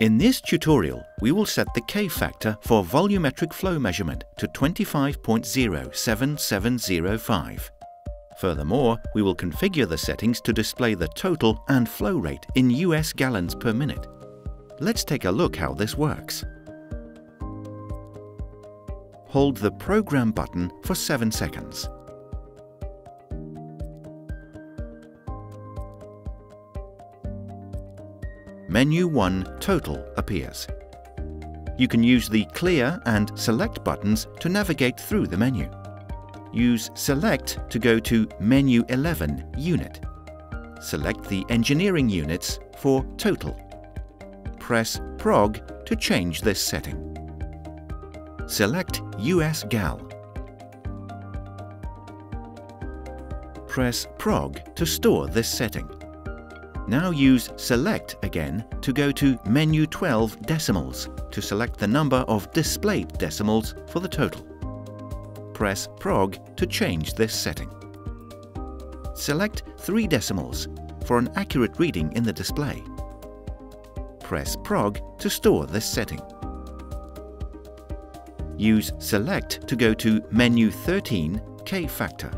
In this tutorial, we will set the K-factor for volumetric flow measurement to 25.07705. Furthermore, we will configure the settings to display the total and flow rate in US gallons per minute. Let's take a look how this works. Hold the Program button for 7 seconds. Menu 1 Total appears. You can use the Clear and Select buttons to navigate through the menu. Use Select to go to Menu 11 Unit. Select the engineering units for Total. Press PROG to change this setting. Select US Gal. Press PROG to store this setting. Now use Select again to go to Menu 12 Decimals to select the number of displayed decimals for the total. Press PROG to change this setting. Select 3 decimals for an accurate reading in the display. Press PROG to store this setting. Use Select to go to Menu 13 K-factor.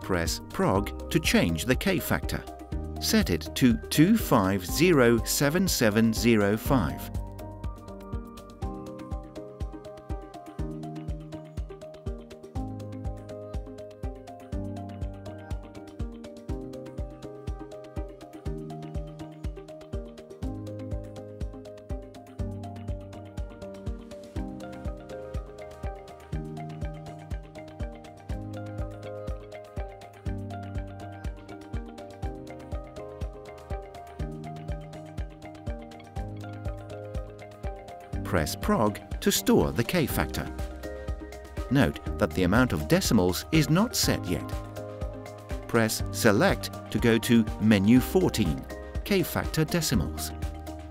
Press PROG to change the K-factor. Set it to 2507705. Press PROG to store the K-factor. Note that the amount of decimals is not set yet. Press Select to go to Menu 14, K-factor decimals.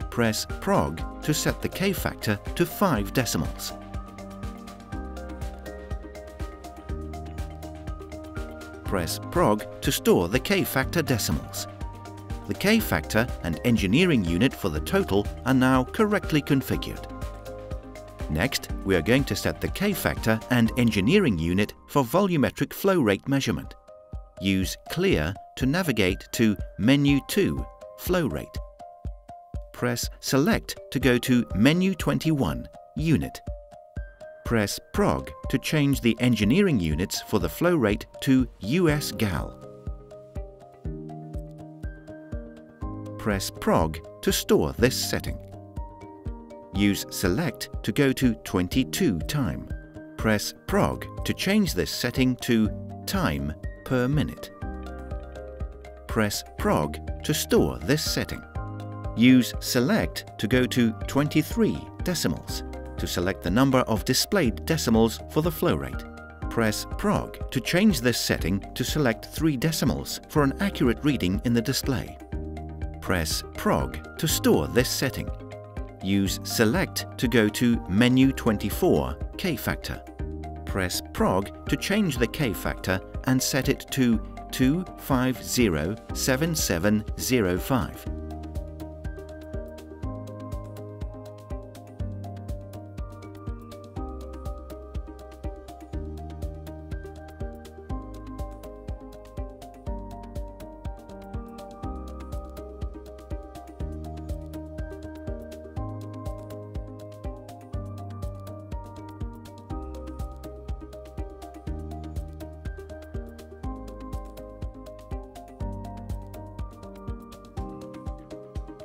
Press PROG to set the K-factor to 5 decimals. Press PROG to store the K-factor decimals. The K-factor and engineering unit for the total are now correctly configured. Next, we are going to set the K-factor and engineering unit for volumetric flow rate measurement. Use Clear to navigate to Menu 2, Flow Rate. Press Select to go to Menu 21, Unit. Press PROG to change the engineering units for the flow rate to US Gal. Press PROG to store this setting. Use Select to go to 22 Time. Press PROG to change this setting to Time per Minute. Press PROG to store this setting. Use Select to go to 23 Decimals to select the number of displayed decimals for the flow rate. Press PROG to change this setting to select 3 decimals for an accurate reading in the display. Press PROG to store this setting. Use Select to go to Menu 24, K-factor. Press PROG to change the K-factor and set it to 2507705.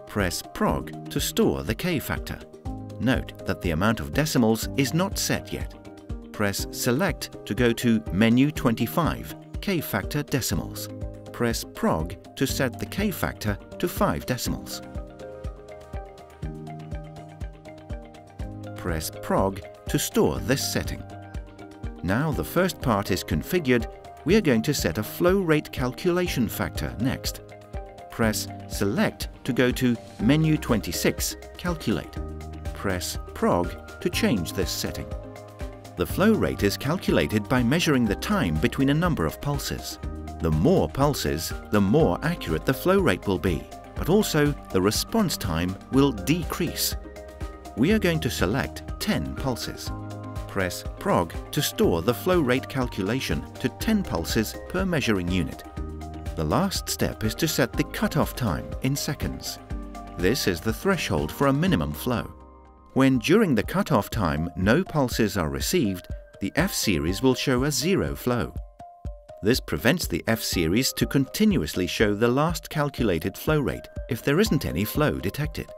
Press PROG to store the K-factor. Note that the amount of decimals is not set yet. Press Select to go to Menu 25, K-factor decimals. Press PROG to set the K-factor to 5 decimals. Press PROG to store this setting. Now the first part is configured, we are going to set a flow rate calculation factor next. Press Select to go to Menu 26, Calculate. Press PROG to change this setting. The flow rate is calculated by measuring the time between a number of pulses. The more pulses, the more accurate the flow rate will be. but also the response time will decrease. We are going to select 10 pulses. Press PROG to store the flow rate calculation to 10 pulses per measuring unit. The last step is to set the cutoff time in seconds. This is the threshold for a minimum flow. When during the cutoff time no pulses are received, the F-Series will show a zero flow. This prevents the F-Series to continuously show the last calculated flow rate if there isn't any flow detected.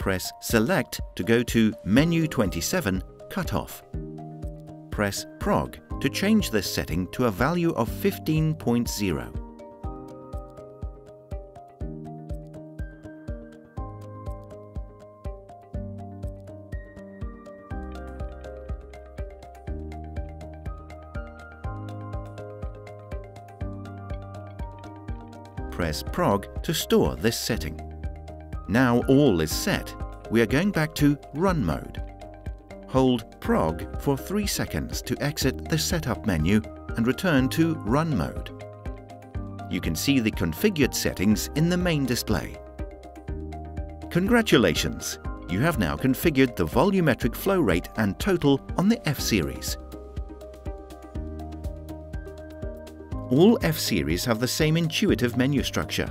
Press Select to go to Menu 27, Cutoff. Press PROG to change this setting to a value of 15.0. Press PROG to store this setting. Now all is set, we are going back to Run mode. Hold PROG for 3 seconds to exit the Setup menu and return to Run mode. You can see the configured settings in the main display. Congratulations! You have now configured the volumetric flow rate and total on the F-Series. All F-Series have the same intuitive menu structure.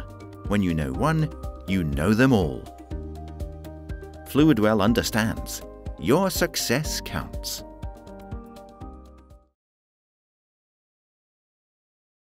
When you know one, you know them all. Fluidwell understands. Your success counts.